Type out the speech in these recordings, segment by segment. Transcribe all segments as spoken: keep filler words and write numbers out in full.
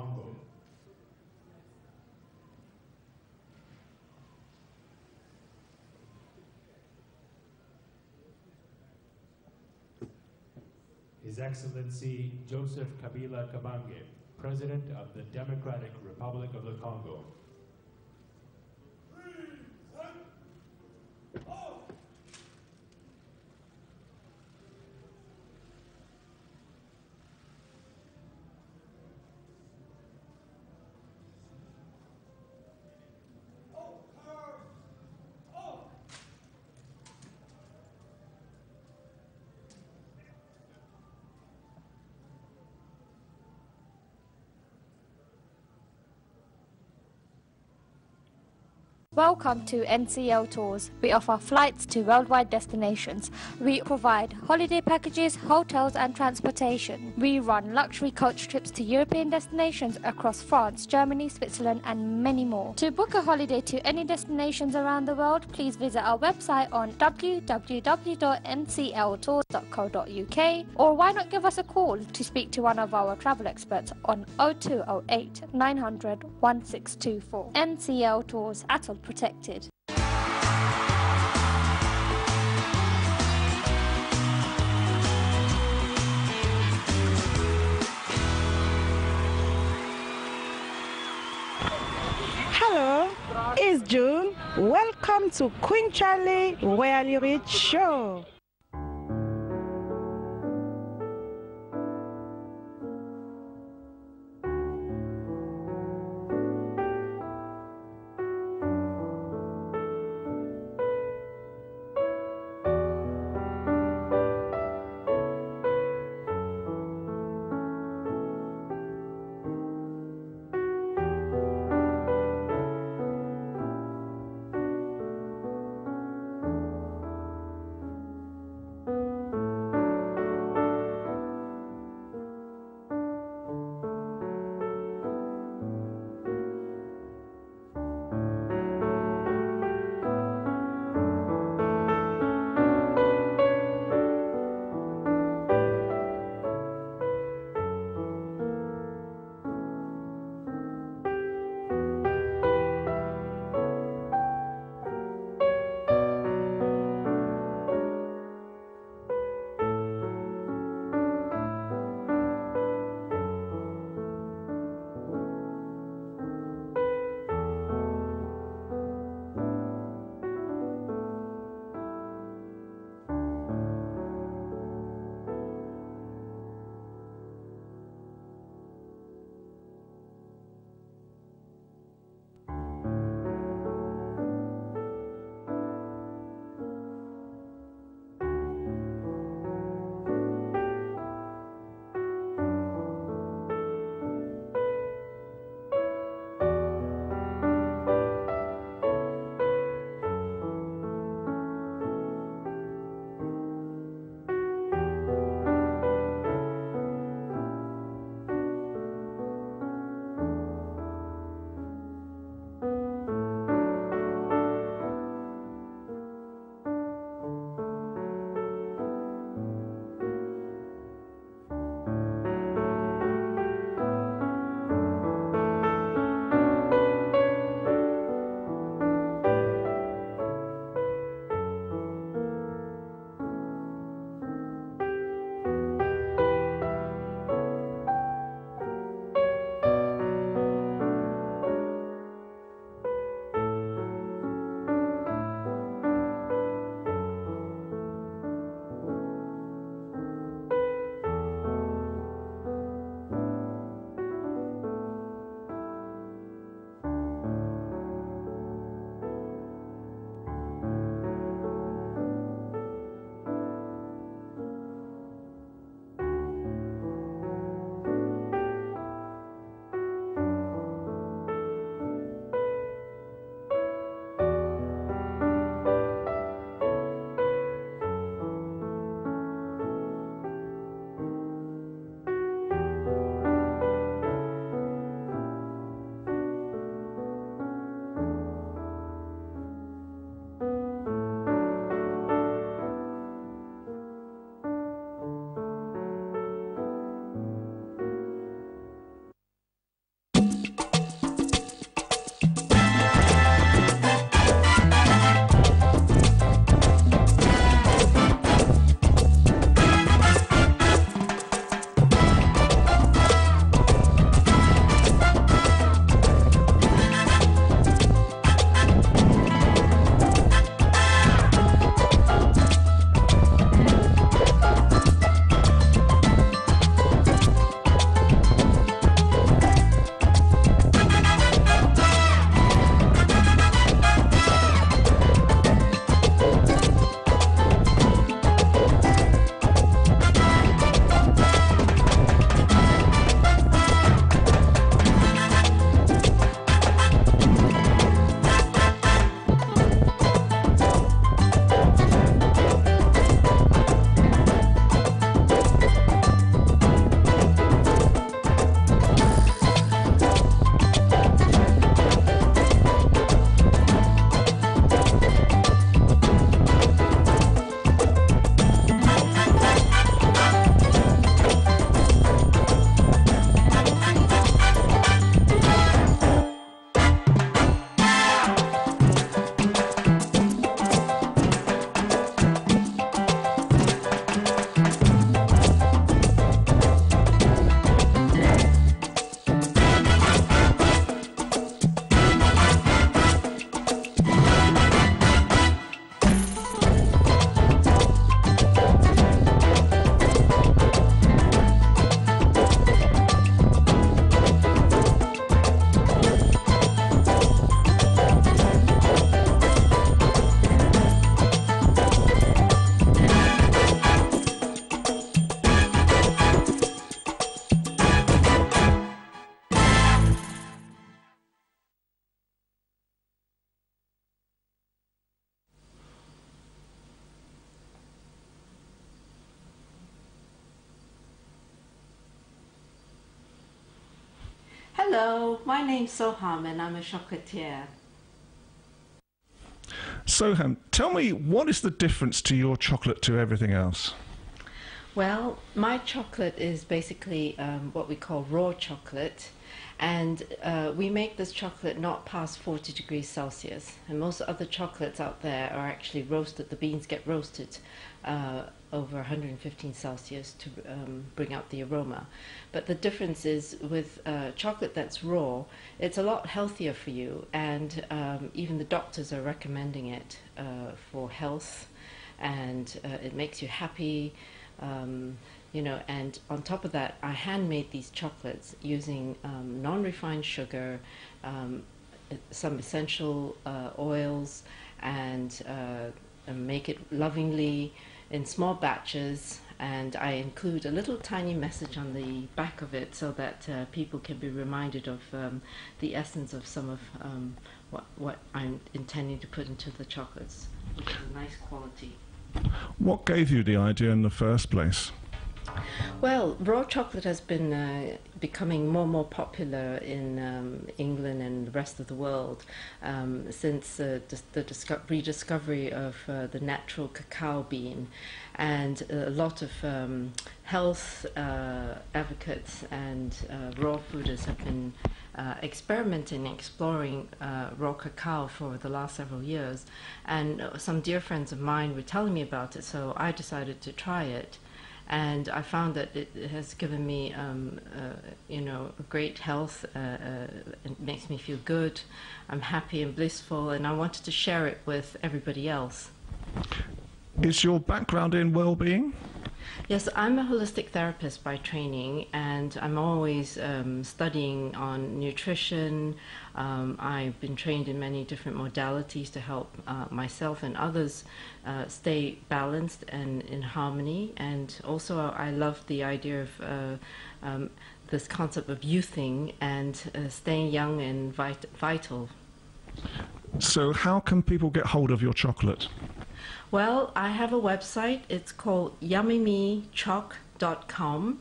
humble. His Excellency Joseph Kabila Kabange, President of the Democratic Republic of the Congo. Welcome to N C L Tours. We offer flights to worldwide destinations. We provide holiday packages, hotels and transportation. We run luxury coach trips to European destinations across France, Germany, Switzerland and many more. To book a holiday to any destinations around the world, please visit our website on w w w dot n c l tours dot co dot u k or why not give us a call to speak to one of our travel experts on oh two oh eight nine hundred one six two four. N C L Tours, Attle protected. Hello, it's June. Welcome to Queen Charlie Royally Rich Show. Hello, my name's Soham and I'm a chocolatier. Soham, tell me, what is the difference to your chocolate to everything else? Well, my chocolate is basically um, what we call raw chocolate, and uh, we make this chocolate not past forty degrees Celsius, and most other chocolates out there are actually roasted. The beans get roasted uh, over one hundred fifteen Celsius to um, bring out the aroma. But the difference is with uh, chocolate that's raw, it's a lot healthier for you, and um, even the doctors are recommending it uh, for health, and uh, it makes you happy. Um, you know, and on top of that, I handmade these chocolates using um, non-refined sugar, um, some essential uh, oils, and, uh, and make it lovingly in small batches. And I include a little tiny message on the back of it so that uh, people can be reminded of um, the essence of some of um, what, what I'm intending to put into the chocolates, which is a nice quality. What gave you the idea in the first place? Well, raw chocolate has been uh, becoming more and more popular in um, England and the rest of the world um, since uh, the disco rediscovery of uh, the natural cacao bean, and a lot of um, health uh, advocates and uh, raw fooders have been uh, experimenting and exploring uh, raw cacao for the last several years, and some dear friends of mine were telling me about it, so I decided to try it. And I found that it has given me, um, uh, you know, great health. Uh, uh, it makes me feel good. I'm happy and blissful, and I wanted to share it with everybody else. Is your background in well-being? Yes, I'm a holistic therapist by training, and I'm always um, studying on nutrition. Um, I've been trained in many different modalities to help uh, myself and others uh, stay balanced and in harmony. And also, I love the idea of uh, um, this concept of youthing and uh, staying young and vit vital. So how can people get hold of your chocolate? Well, I have a website. It's called yummy me choc dot com,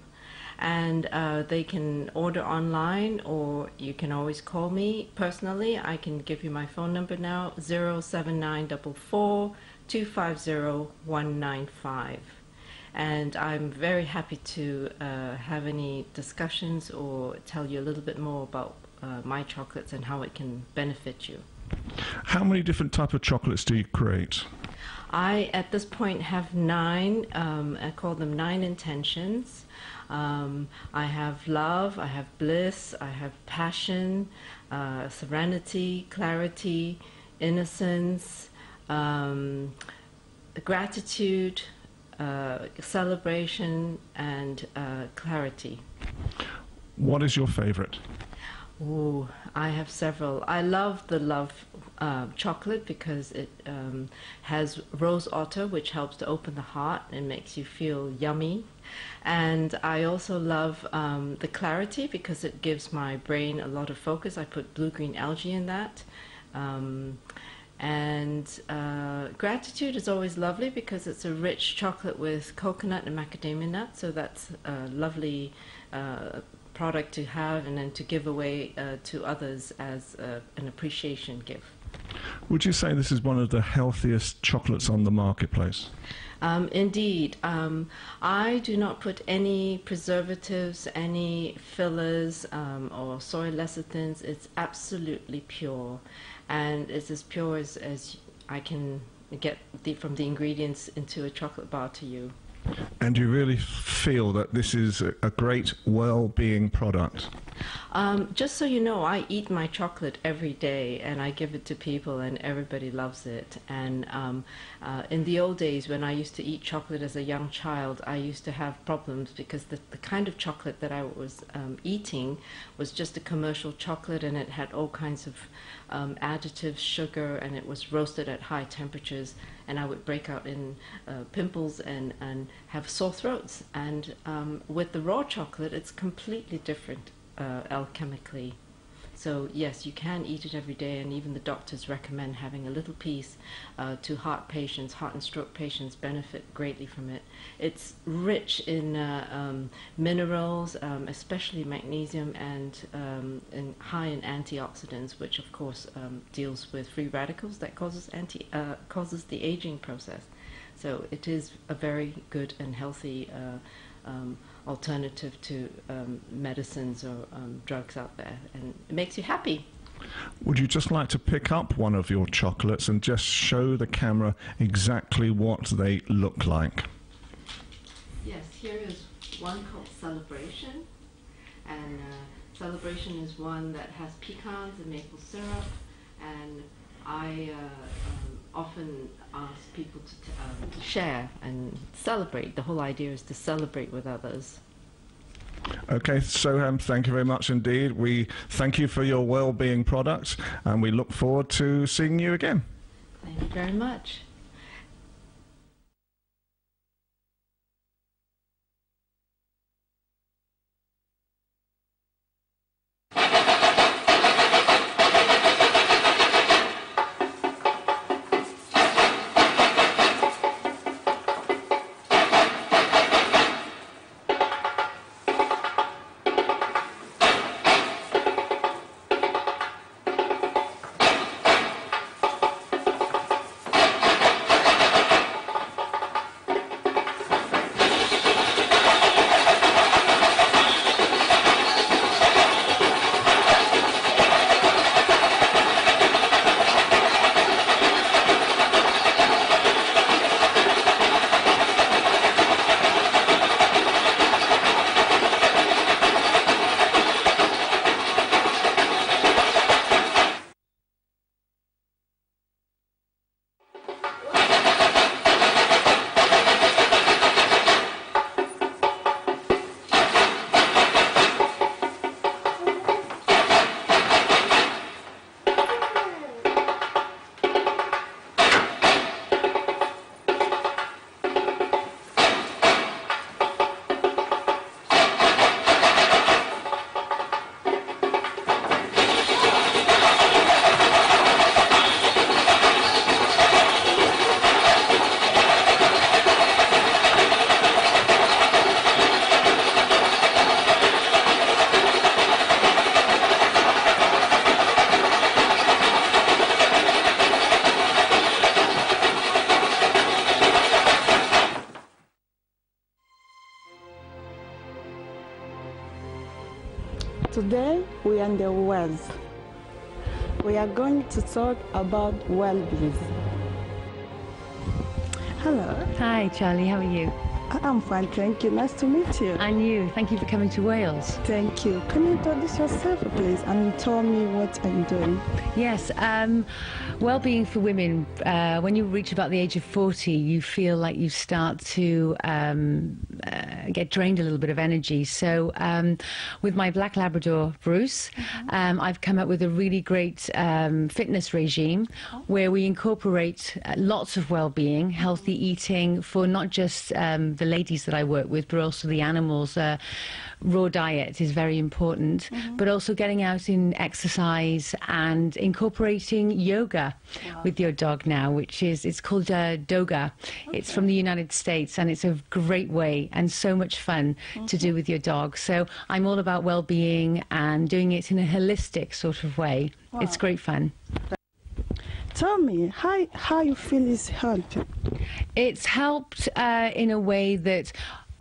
and uh, they can order online, or you can always call me personally. I can give you my phone number now, zero seven nine four four two five zero one nine five. And I'm very happy to uh, have any discussions or tell you a little bit more about uh, my chocolates and how it can benefit you. How many different types of chocolates do you create? I, at this point, have nine. Um, I call them nine intentions. Um, I have love, I have bliss, I have passion, uh, serenity, clarity, innocence, um, gratitude, uh, celebration, and uh, clarity. What is your favorite? Ooh, I have several. I love the love uh, chocolate because it um, has rose otter, which helps to open the heart and makes you feel yummy. And I also love um, the clarity because it gives my brain a lot of focus. I put blue-green algae in that. Um, and uh, gratitude is always lovely because it's a rich chocolate with coconut and macadamia nut, so that's a lovely uh, product to have and then to give away uh, to others as uh, an appreciation gift. Would you say this is one of the healthiest chocolates on the marketplace? Um, indeed. Um, I do not put any preservatives, any fillers, um, or soy lecithins. It's absolutely pure, and it's as pure as, as I can get the, from the ingredients into a chocolate bar to you. And you really feel that this is a, a great well-being product? Um, just so you know, I eat my chocolate every day, and I give it to people, and everybody loves it. And um, uh, in the old days, when I used to eat chocolate as a young child, I used to have problems because the, the kind of chocolate that I was um, eating was just a commercial chocolate, and it had all kinds of um, additives, sugar, and it was roasted at high temperatures, and I would break out in uh, pimples and, and have sore throats. And um, with the raw chocolate, it's completely different uh, alchemically. So yes, you can eat it every day, and even the doctors recommend having a little piece uh, to heart patients. Heart and stroke patients benefit greatly from it. It's rich in uh, um, minerals, um, especially magnesium, and, um, and high in antioxidants, which of course um, deals with free radicals that causes, anti uh, causes the aging process. So it is a very good and healthy uh, um, alternative to um, medicines or um, drugs out there, and it makes you happy. Would you just like to pick up one of your chocolates and just show the camera exactly what they look like? Yes, here is one called Celebration, and uh, Celebration is one that has pecans and maple syrup, and I uh, um, often ask people to t um, share and celebrate. The whole idea is to celebrate with others. Okay, Soham, thank you very much indeed. We thank you for your well-being products, and we look forward to seeing you again. Thank you very much. Today we are in the wealth. We are going to talk about well-being. Hello. Hi Charlie, how are you? I'm fine, thank you. Nice to meet you. And you, thank you for coming to Wales. Thank you. Can you introduce yourself, please, and tell me what I'm doing? Yes, um, well-being for women. Uh, when you reach about the age of forty, you feel like you start to um, uh, get drained a little bit of energy. So um, with my black Labrador, Bruce, mm-hmm. um, I've come up with a really great um, fitness regime where we incorporate uh, lots of well-being, healthy eating for not just um, the ladies that I work with, but also the animals. Uh, raw diet is very important, mm-hmm. but also getting out in exercise and incorporating yoga wow. with your dog now, which is, it's called uh, Doga. Okay. It's from the United States, and it's a great way and so much fun mm-hmm. to do with your dog. So I'm all about well-being and doing it in a holistic sort of way. Wow. It's great fun. Tell me, how, how you feel it's helped? It's helped uh, in a way that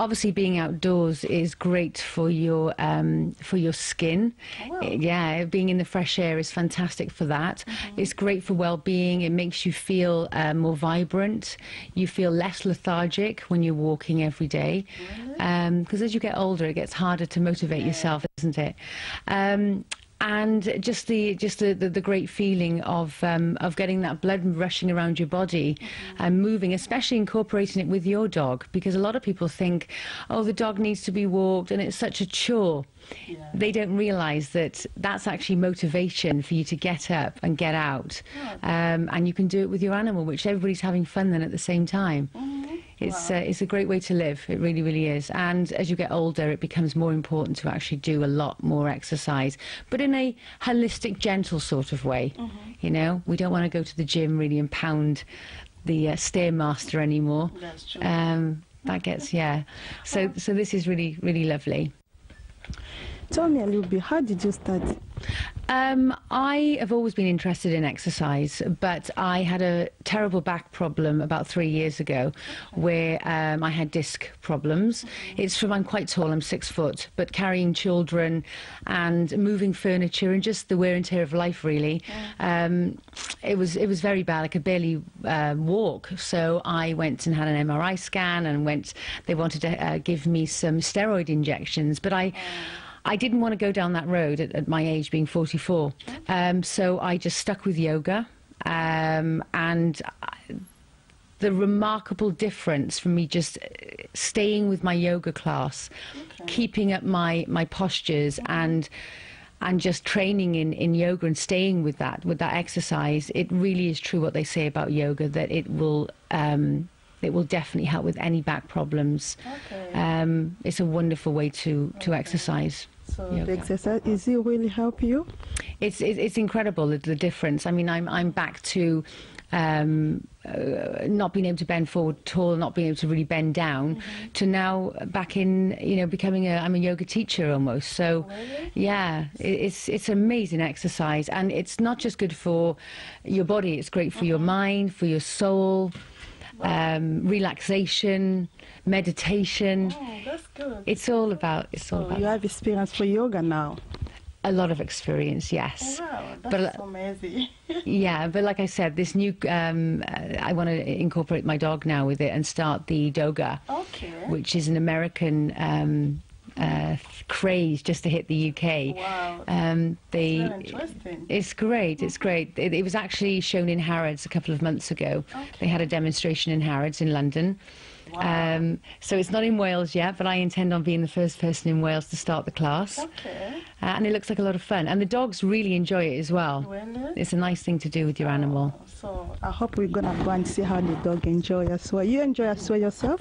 obviously being outdoors is great for your um, for your skin. Wow. Yeah, being in the fresh air is fantastic for that. Mm-hmm. It's great for well-being. It makes you feel uh, more vibrant. You feel less lethargic when you're walking every day. Really? Um, 'cause as you get older, it gets harder to motivate yeah. yourself, isn't it? Um, And just the just the, the, the great feeling of um, of getting that blood rushing around your body mm-hmm. and moving, especially incorporating it with your dog, because a lot of people think, oh, the dog needs to be walked and it's such a chore. Yeah. They don't realise that that's actually motivation for you to get up and get out. Yeah. Um, and you can do it with your animal, which everybody's having fun then at the same time. Mm-hmm. It's, wow. uh, it's a great way to live. It really, really is. And as you get older, it becomes more important to actually do a lot more exercise, but in a holistic, gentle sort of way. Mm-hmm. You know, we don't want to go to the gym really and pound the uh, Stairmaster anymore. That's true. Um, that gets, yeah. So, so this is really, really lovely. Tell me a little bit, how did you start? Um, I have always been interested in exercise, but I had a terrible back problem about three years ago where um, I had disc problems. Mm-hmm. It's from, I'm quite tall, I'm six foot, but carrying children and moving furniture and just the wear and tear of life, really. Yeah. Um, it was, it was very bad. I could barely uh, walk, so I went and had an M R I scan and went, they wanted to uh, give me some steroid injections, but I... Yeah. I didn't want to go down that road at, at my age, being forty-four, um, so I just stuck with yoga, um, and I, the remarkable difference from me just staying with my yoga class, okay. keeping up my, my postures, okay. and and just training in, in yoga and staying with that, with that exercise, it really is true what they say about yoga, that it will... Um, It will definitely help with any back problems. Okay. Um, it's a wonderful way to, to okay. exercise. So yoga. The exercise, is it really help you? It's, it's, it's incredible, the, the difference. I mean, I'm, I'm back to um, uh, not being able to bend forward at all, not being able to really bend down, mm-hmm. to now back in, you know, becoming a, I'm a yoga teacher almost. So, really? Yeah, it, it's, it's amazing exercise. And it's not just good for your body, it's great for mm-hmm. your mind, for your soul. Um, relaxation, meditation. Oh, that's good. It's all about, it's all so about. You have experience for yoga now? A lot of experience, yes. Wow, that's but, amazing. Yeah, but like I said, this new, um, I want to incorporate my dog now with it and start the Doga, okay. which is an American um, Uh, craze just to hit the U K. Wow. Um, they, that's very interesting. It's great, it's great. It, it was actually shown in Harrods a couple of months ago. Okay. They had a demonstration in Harrods in London. Wow. Um, so it's not in Wales yet, but I intend on being the first person in Wales to start the class. Okay. Uh, and it looks like a lot of fun. And the dogs really enjoy it as well. Really? It's a nice thing to do with your animal. So I hope we're going to go and see how the dog enjoy as well. You enjoy as well yourself?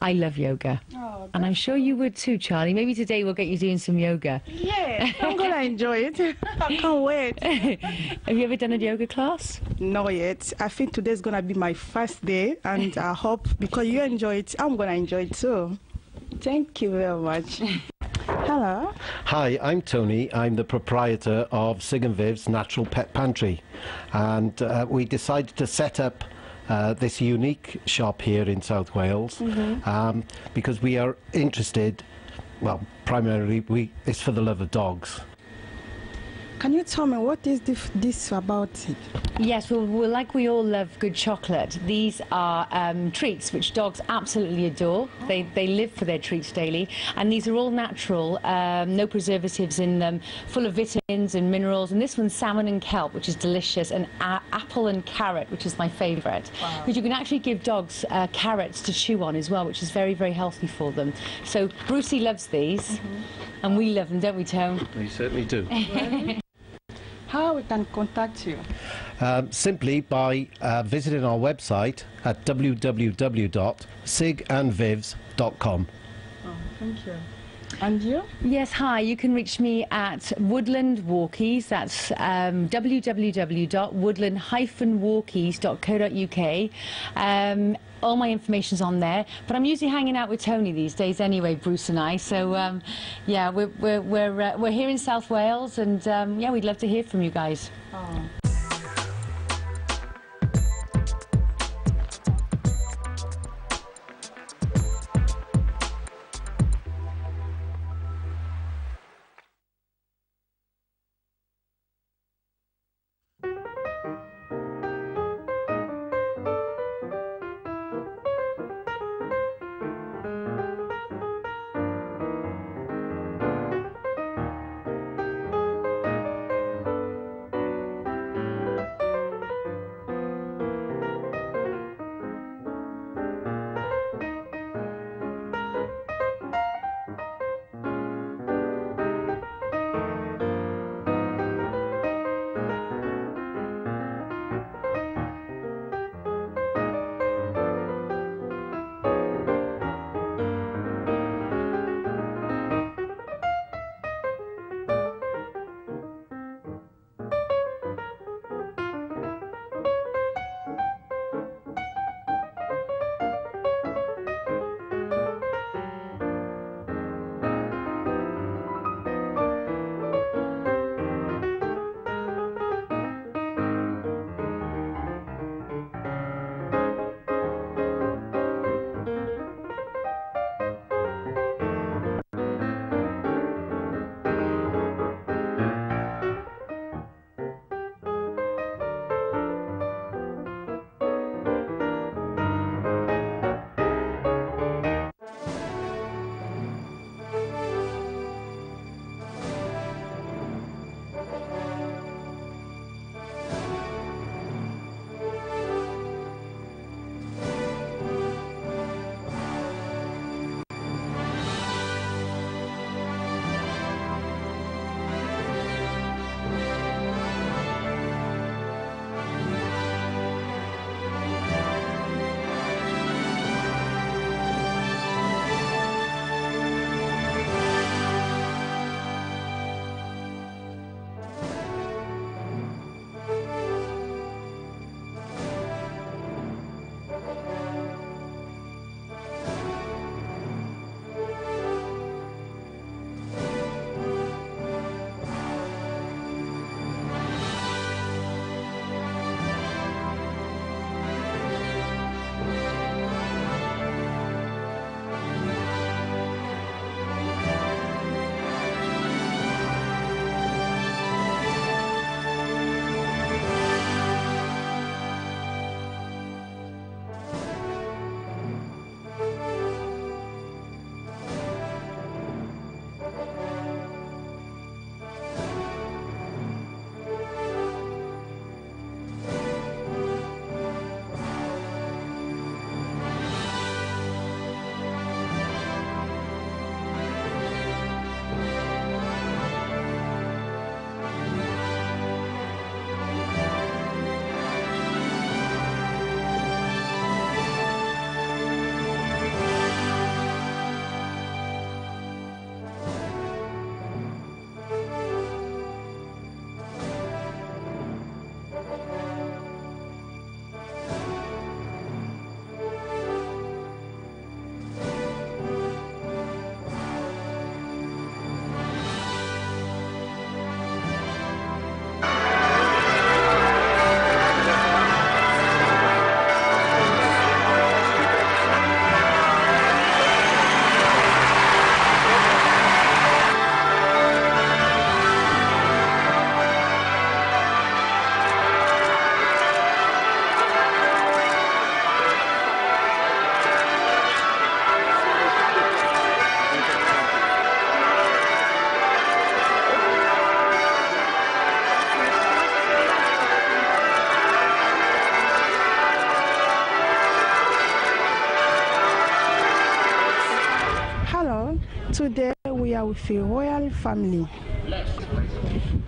I love yoga. Oh, and I'm sure you would too, Charlie. Maybe today we'll get you doing some yoga. Yeah, I'm going to enjoy it. I can't wait. Have you ever done a yoga class? Not yet. I think today's going to be my first day, and I hope because you enjoy it, I'm going to enjoy it too. Thank you very much. Hello. Hi, I'm Tony. I'm the proprietor of Sig and Viv's Natural Pet Pantry, and uh, we decided to set up Uh, this unique shop here in South Wales, mm-hmm. um, because we are interested, well, primarily we, it's for the love of dogs. Can you tell me what is this, this about it? Yes, well, we're like we all love good chocolate. These are um, treats which dogs absolutely adore. They, they live for their treats daily, and these are all natural, um, no preservatives in them, full of vitamins and minerals. And this one's salmon and kelp, which is delicious, and a apple and carrot, which is my favourite. Wow. But you can actually give dogs uh, carrots to chew on as well, which is very, very healthy for them. So Brucey loves these, mm-hmm. and we love them, don't we, Tone? We certainly do. How we can contact you? Um, simply by uh, visiting our website at w w w dot sig and vivs dot com. Oh, thank you. And you? Yes, hi. You can reach me at Woodland Walkies. That's um, w w w dot woodland dash walkies dot co dot u k. Um, all my information's on there. But I'm usually hanging out with Tony these days anyway, Bruce and I. So, um, yeah, we're, we're, we're, uh, we're here in South Wales, and, um, yeah, we'd love to hear from you guys. Oh. of the royal family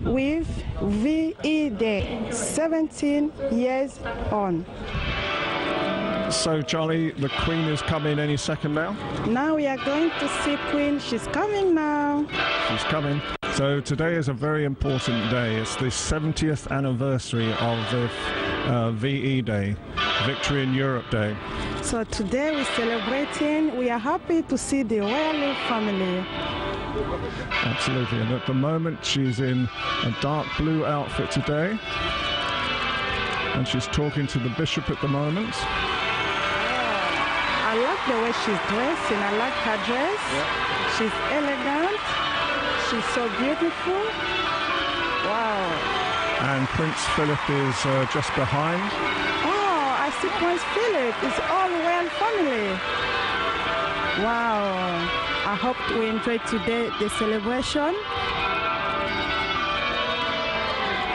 with V E Day, seventeen years on. So, Charlie, the Queen is coming any second now? Now we are going to see Queen. She's coming now. She's coming. So today is a very important day. It's the seventieth anniversary of the uh, V E Day, Victory in Europe Day. So today we're celebrating. We are happy to see the royal family. Absolutely. And at the moment she's in a dark blue outfit today. And she's talking to the bishop at the moment. I like the way she's dressed, and I like her dress. Yep. She's elegant. She's so beautiful. Wow. And Prince Philip is uh, just behind. Oh, I see Prince Philip. It's all royal family. Wow. I hope we enjoy today the celebration.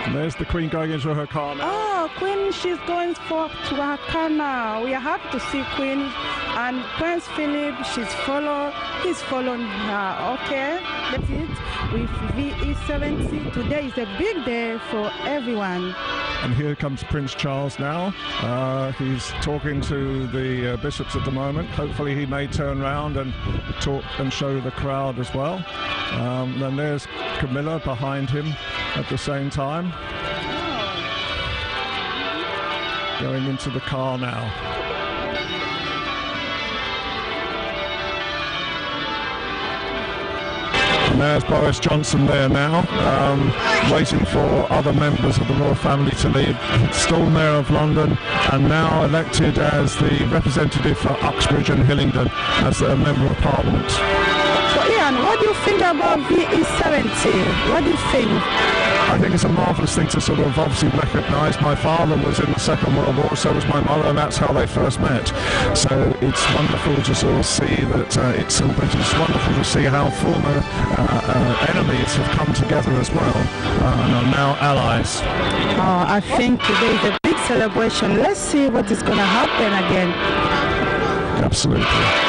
And there's the Queen going into her car now. Oh, Queen, she's going for to her car now. We are happy to see Queen. And Prince Philip, she's follow, he's following her. Okay, that's it. With V E seventy, today is a big day for everyone. And here comes Prince Charles now. Uh, he's talking to the uh, bishops at the moment. Hopefully he may turn round and talk and show the crowd as well. Um, and there's Camilla behind him at the same time. Oh. Going into the car now. There's Boris Johnson there now, um, waiting for other members of the royal family to leave. Still Mayor of London, and now elected as the representative for Uxbridge and Hillingdon as a member of Parliament. So Ian, what do you think about V E seventy? What do you think? I think it's a marvellous thing to sort of obviously recognise. My father was in the Second World War, so was my mother, and that's how they first met. So it's wonderful to sort of see that uh, it's, it's wonderful to see how former uh, uh, enemies have come together as well, uh, and are now allies. Oh, I think today is a big celebration. Let's see what is going to happen again. Absolutely.